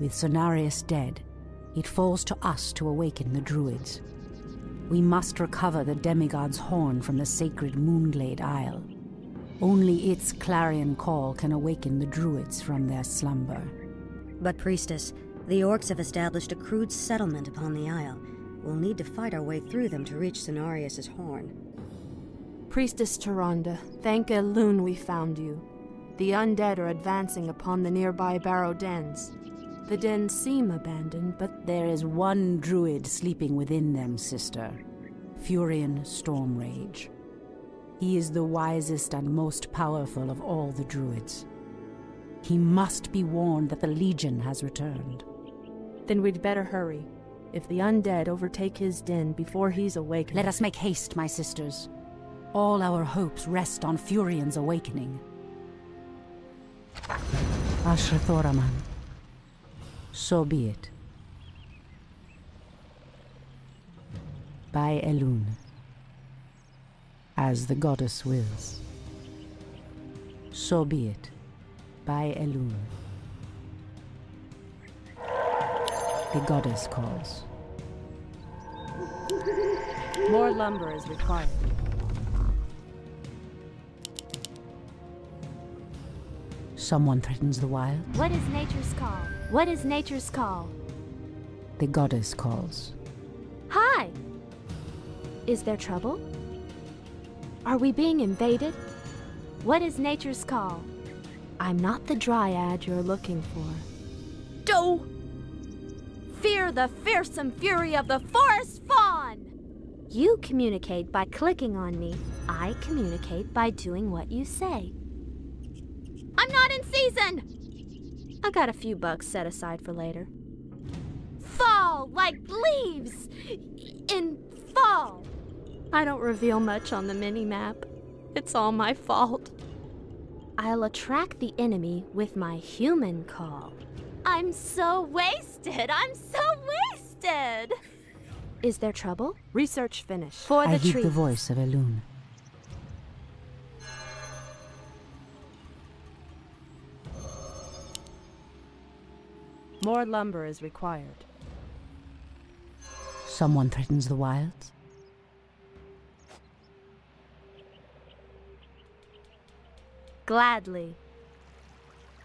With Cenarius dead, it falls to us to awaken the Druids. We must recover the demigod's horn from the sacred Moon Glade Isle. Only its clarion call can awaken the Druids from their slumber. But Priestess, the Orcs have established a crude settlement upon the Isle. We'll need to fight our way through them to reach Cenarius's horn. Priestess Tyrande, thank Elune we found you. The undead are advancing upon the nearby Barrow Dens. The dens seem abandoned, but there is one druid sleeping within them, sister. Furion Stormrage. He is the wisest and most powerful of all the druids. He must be warned that the Legion has returned. Then we'd better hurry. If the undead overtake his den before he's awakened... Let us make haste, my sisters. All our hopes rest on Furion's awakening. Ashra Thoraman. So be it. By Elune. As the goddess wills. So be it. By Elune. The goddess calls. More lumber is required. Someone threatens the wild. What is nature's call? What is nature's call? The goddess calls. Hi! Is there trouble? Are we being invaded? What is nature's call? I'm not the dryad you're looking for. Do! Fear the fearsome fury of the forest fawn! You communicate by clicking on me. I communicate by doing what you say. I'm not in season! I got a few bucks set aside for later. Fall like leaves in fall! I don't reveal much on the mini-map. It's all my fault. I'll attract the enemy with my human call. I'm so wasted! I'm so wasted! Is there trouble? Research finished. For the trees. I heed the voice of Elune. More lumber is required. Someone threatens the wilds. Gladly.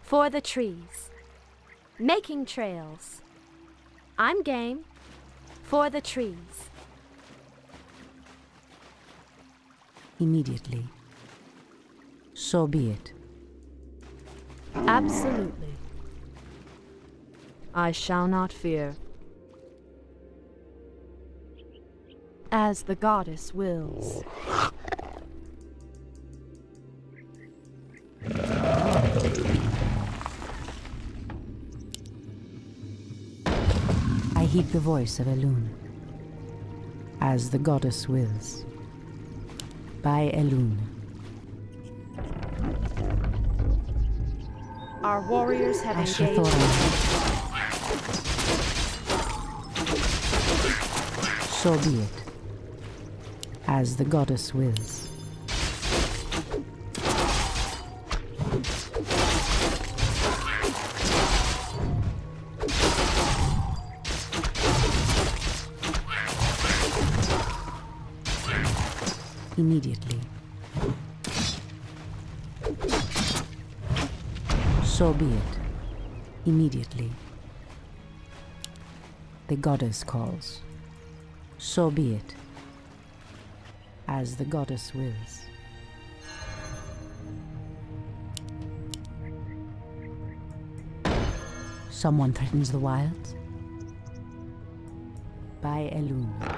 For the trees. Making trails. I'm game. For the trees. Immediately. So be it. Absolutely. I shall not fear. As the goddess wills. Heed the voice of Elune. As the goddess wills. By Elune. Our warriors have engaged. So be it. As the goddess wills. Immediately. So be it. Immediately. The goddess calls. So be it. As the goddess wills. Someone threatens the wilds. By Elune.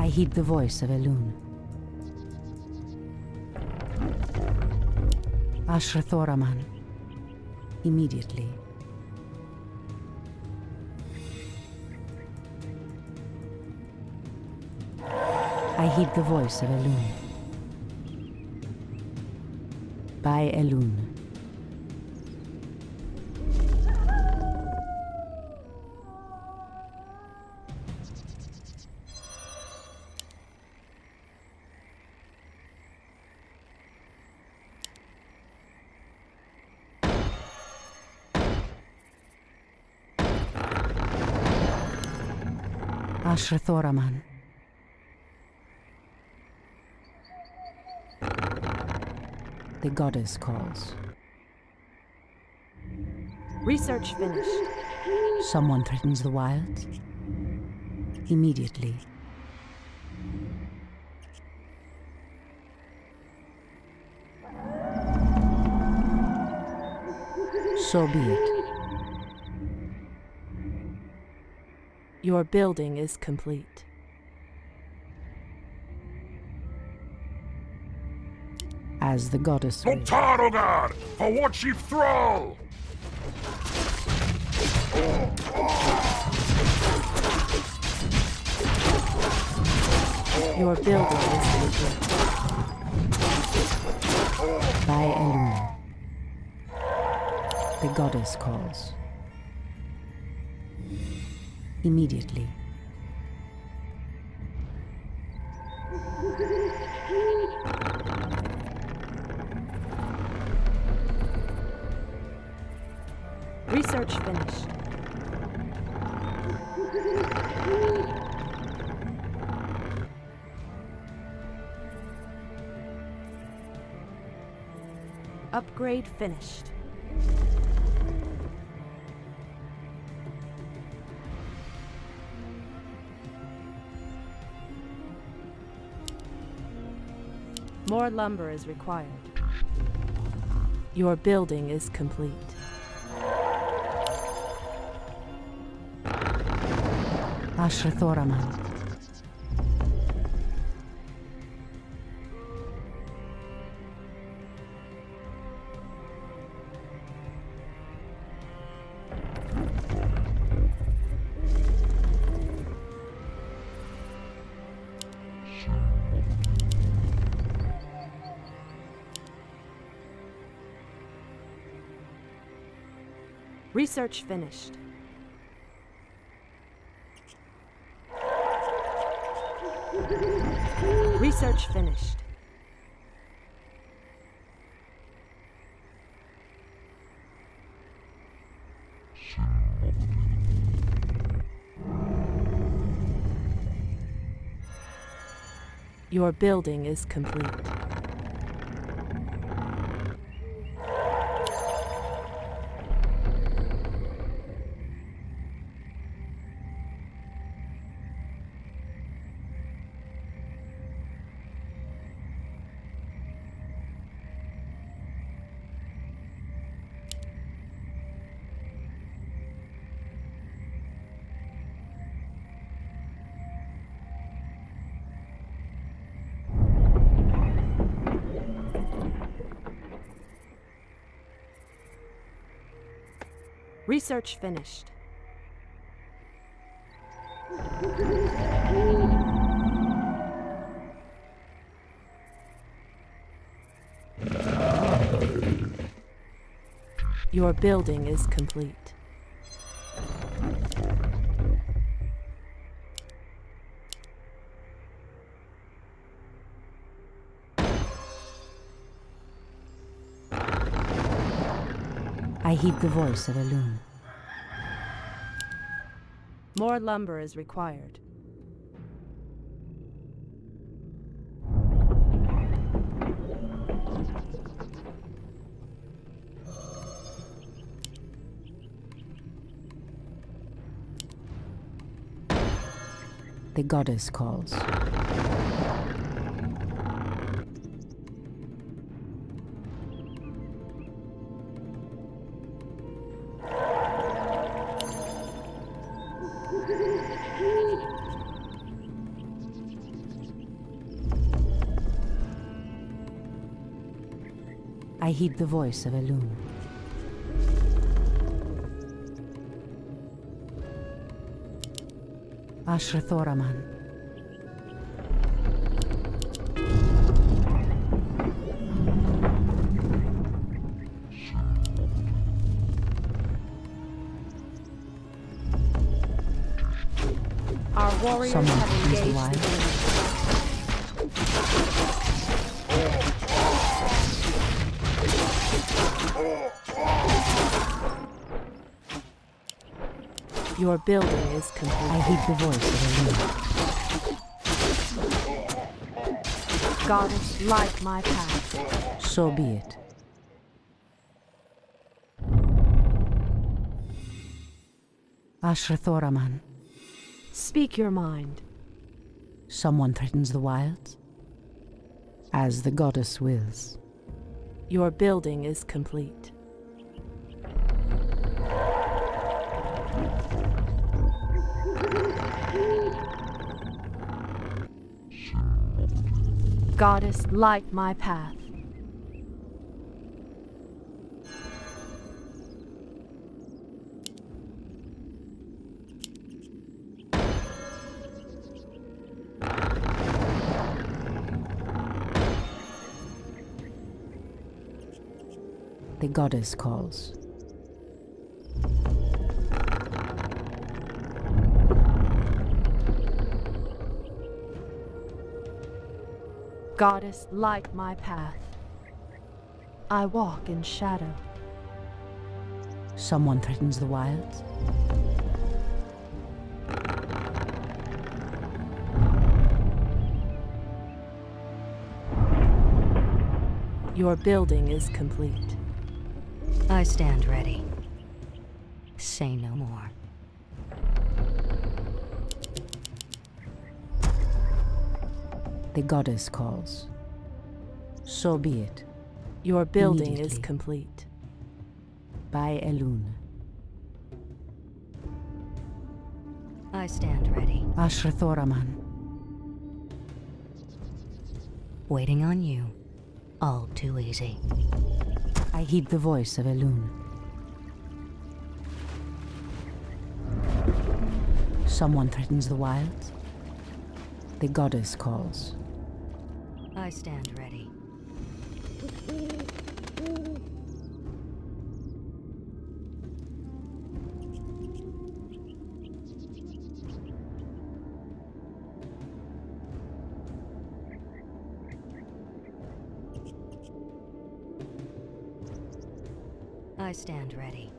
I heed the voice of Elune. Ashra Thoraman. Immediately. I heed the voice of Elune. By Elune. Ashra Thoraman. The goddess calls. Research finished. Someone threatens the wilds. Immediately. So be it. Your building is complete. As the goddess... Mutarogar! For what she thrall! Your building is complete. By Elune. The goddess calls. Immediately. Research finished. Upgrade finished. More lumber is required. Your building is complete. Ashra Thoraman. Research finished. Research finished. Your building is complete. Research finished. Your building is complete. I heed the voice of Elune. More lumber is required. The goddess calls. I heed the voice of Elune. Ashra Thoraman. Our warriors have engaged Your building is complete. I hate the voice of Elune. Goddess, light my path. So be it. Ashra Thoraman. Speak your mind. Someone threatens the wilds? As the goddess wills. Your building is complete. Goddess, light my path. The goddess calls. Goddess, light my path. I walk in shadow. Someone threatens the wilds. Your building is complete. I stand ready. Say no more. The goddess calls. So be it. Your building is complete. By Elune. I stand ready. Ashra Thoraman. Waiting on you. All too easy. I heed the voice of Elune. Someone threatens the wilds. The goddess calls. I stand ready. I stand ready.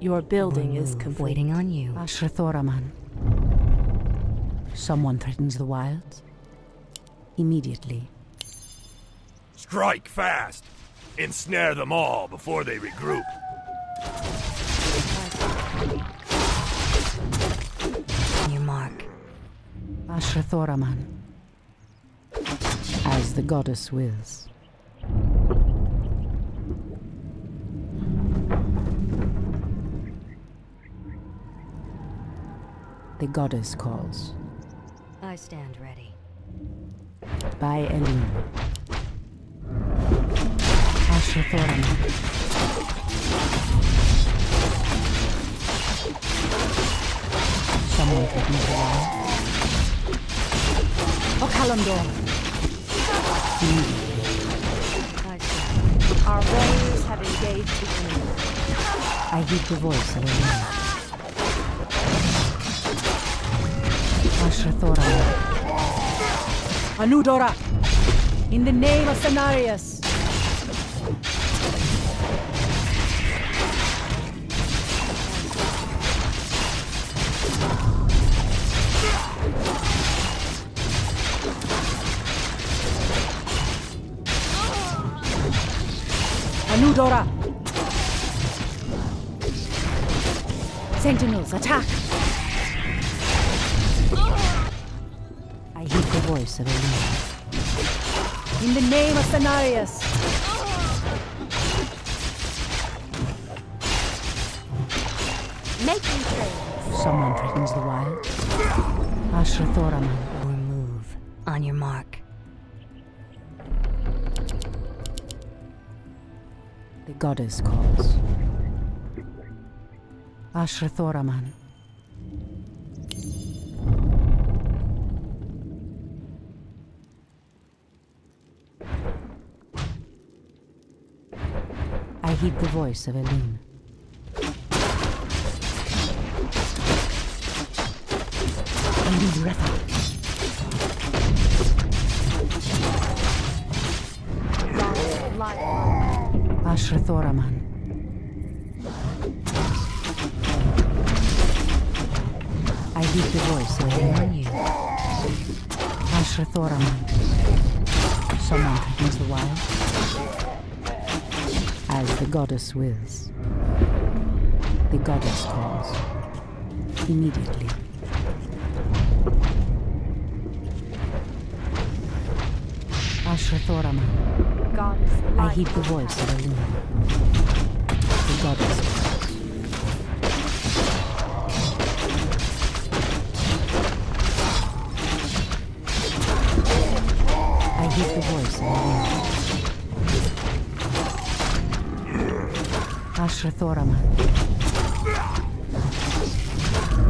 Your building is complete. Waiting on you. Ashra Thoraman. Someone threatens the wilds. Immediately. Strike fast! Ensnare them all before they regroup. On your mark. Ashra Thoraman. As the goddess wills. The goddess calls. I stand ready. By Elune. Ashra Thoraman. Someone took me to life. Oh, Kalimdor. I stand. Our warriors have engaged the enemy. I heed the voice of Elune. Ashra Thoraman. Anu'dorei! In the name of Cenarius! Anu'dorei! Sentinels, attack! Voice of Elune. In the name of Cenarius! Make me train. Someone threatens the wild. Ashra Thoraman. Or move. On your mark. The goddess calls. Ashra Thoraman. Heed the voice of Elune. Ashra Thoraman. Keep the voice away from you. Ashra Thoraman. Someone threatens the wild. As the goddess wills. The goddess calls. Immediately. Ashra Thoraman. Goddess. I heed the voice of Elune. The goddess calls. The voice of Elune. Ashra Thoraman.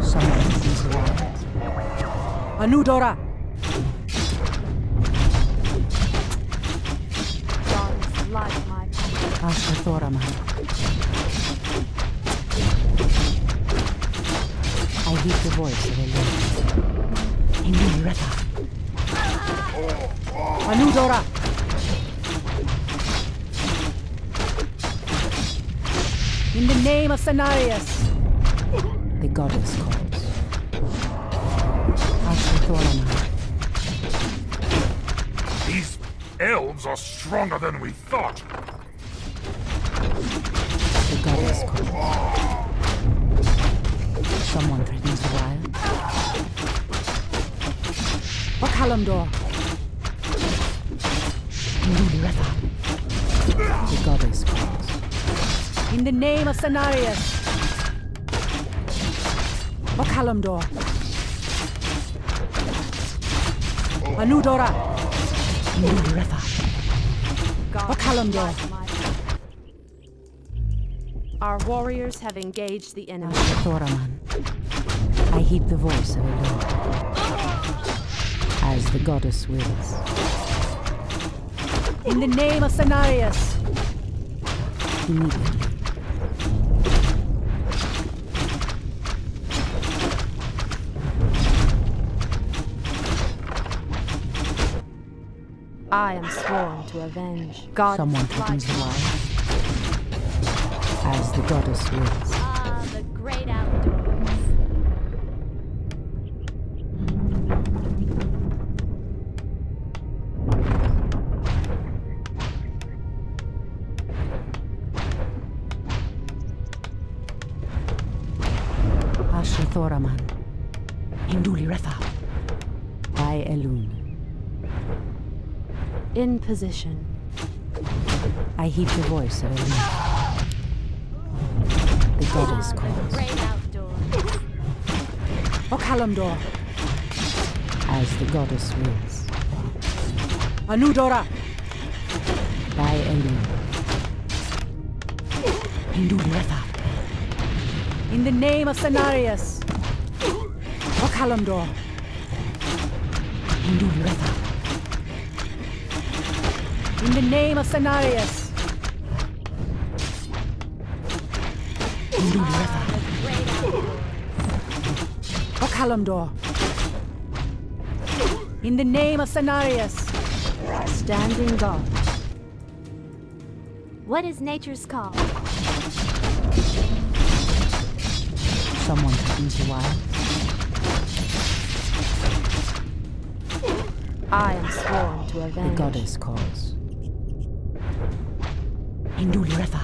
Someone is alive. Anu'dorei! Ashra Thoraman. I hear the voice of Elune. Elune Retta. Anu'dorei! In the name of Cenarius! The goddess calls. Ashra Thoraman. These elves are stronger than we thought! The goddess calls. Someone threatens the wild. Or Kalimdor! The goddess calls. In the name of Cenarius! Or Kalimdor! Anu'dorei! Or Kalimdor! Our warriors have engaged the enemy. Thoraman. I heed the voice of Elune. As the goddess wills. In the name of Cenarius! Immediately. I am sworn to avenge God. Someone threatens the life. As the goddess wills. Ah, the great Thoraman, Hinduli Retha, by Elune. In position. I heed the voice of Elune. The goddess calls. Or Kalimdor. As the goddess wills. Anu'dorei. By Elune. Hinduli Retha. In the name of Cenarius. Or Kalimdor. In the name of Cenarius. Or Kalimdor. In the name of Cenarius. Standing guard. What is nature's call? Someone threatens the wild. I am sworn to avenge. The goddess calls. Hinduli Retha.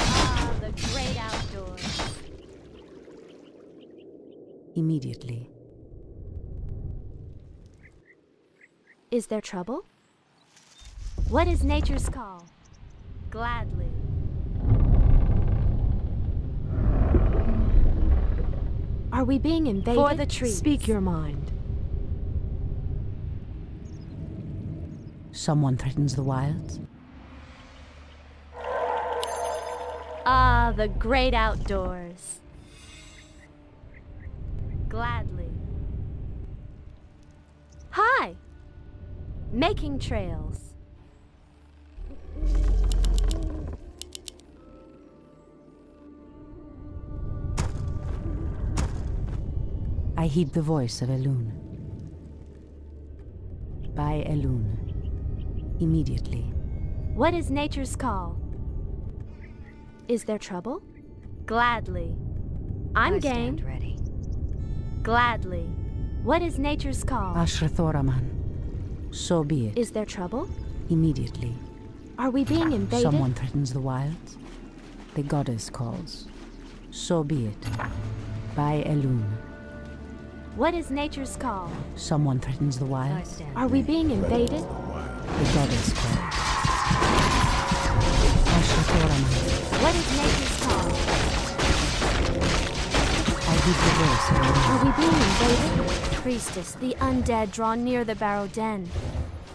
Ah, the great outdoors. Immediately. Is there trouble? What is nature's call? Gladly. Are we being invaded? For the trees. Speak your mind. Someone threatens the wilds. Ah, the great outdoors. Gladly. Hi! Making trails. I heed the voice of Elune. By Elune. Immediately. What is nature's call? Is there trouble? Gladly. I'm game. Ready. Gladly. What is nature's call? Ashra Thoraman. So be it. Is there trouble? Immediately. Are we being invaded? Someone threatens the wilds. The goddess calls. So be it. By Elune. What is nature's call? Someone threatens the wilds. Are we being invaded? The goddess calls. Ashra Thoraman. What is nature's call? I give the voice. Are we being invaded? Priestess, the undead draw near the Barrow Den.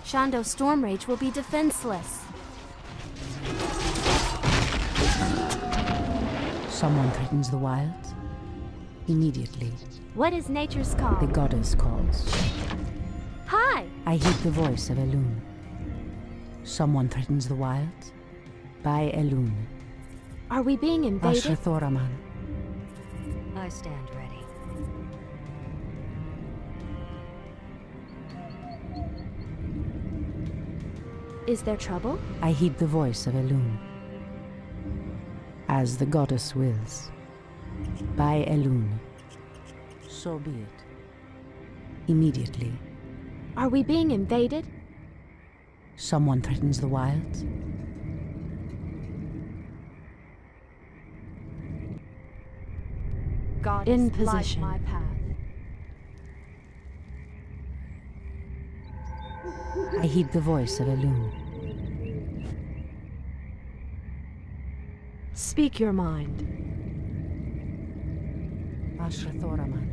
Shan'do Stormrage will be defenseless. Someone threatens the wilds. Immediately. What is nature's call? The goddess calls. Hi! I heed the voice of Elune. Someone threatens the wilds. By Elune. Are we being invaded? Ashra Thoraman. I stand ready. Is there trouble? I heed the voice of Elune. As the goddess wills. By Elune. So be it. Immediately. Are we being invaded? Someone threatens the wilds. God in position. My path. I heed the voice of Elune. Speak your mind. Ashra Thoraman.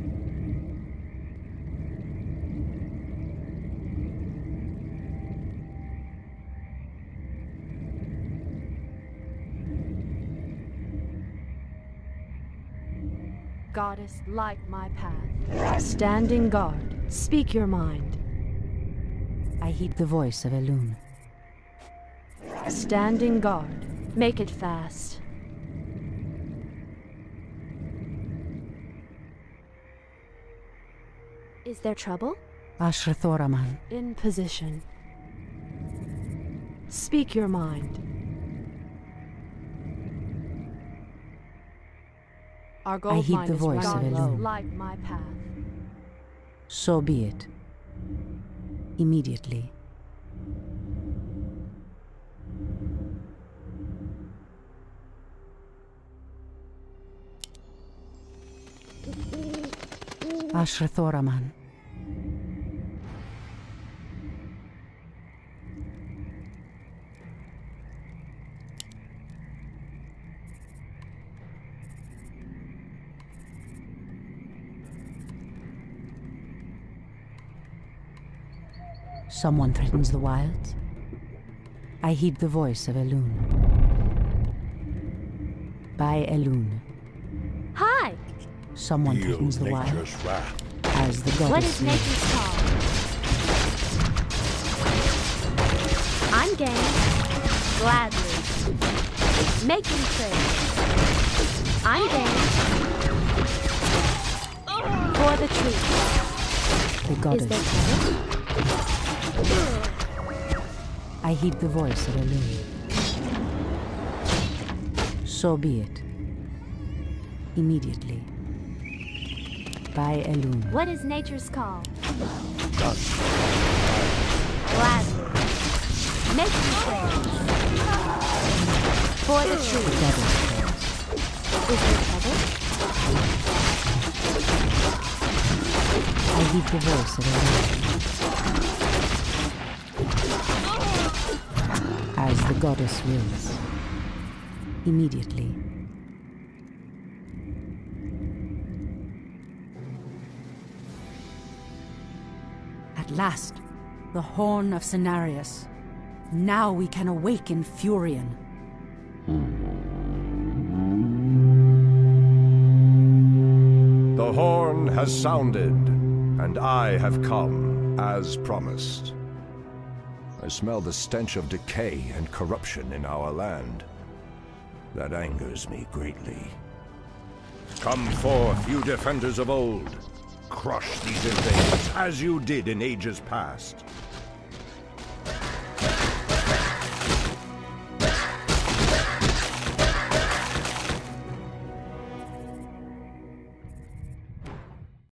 Goddess, light my path. Standing guard, speak your mind. I heed the voice of Elune. Standing guard, make it fast. Is there trouble? Ashra Thoraman. In position. Speak your mind. Our gold mine is running low. Light my path. So be it. Immediately. Ashra Thoraman. Someone threatens the wilds. I heed the voice of Elune. By Elune. Hi! Someone threatens the wilds. As the goddess. What is nature's call? I'm game. Gladly. Making trade. I'm game. For the truth. The goddess. I heed the voice of Elune. So be it. Immediately. By Elune. What is nature's call? Gladly. Make me praise. For the truth. Is there trouble? I heed the voice of Elune. As the goddess wills. Immediately. At last, the horn of Cenarius. Now we can awaken Furion. The horn has sounded, and I have come, as promised. I smell the stench of decay and corruption in our land. That angers me greatly. Come forth, you defenders of old. Crush these invaders as you did in ages past.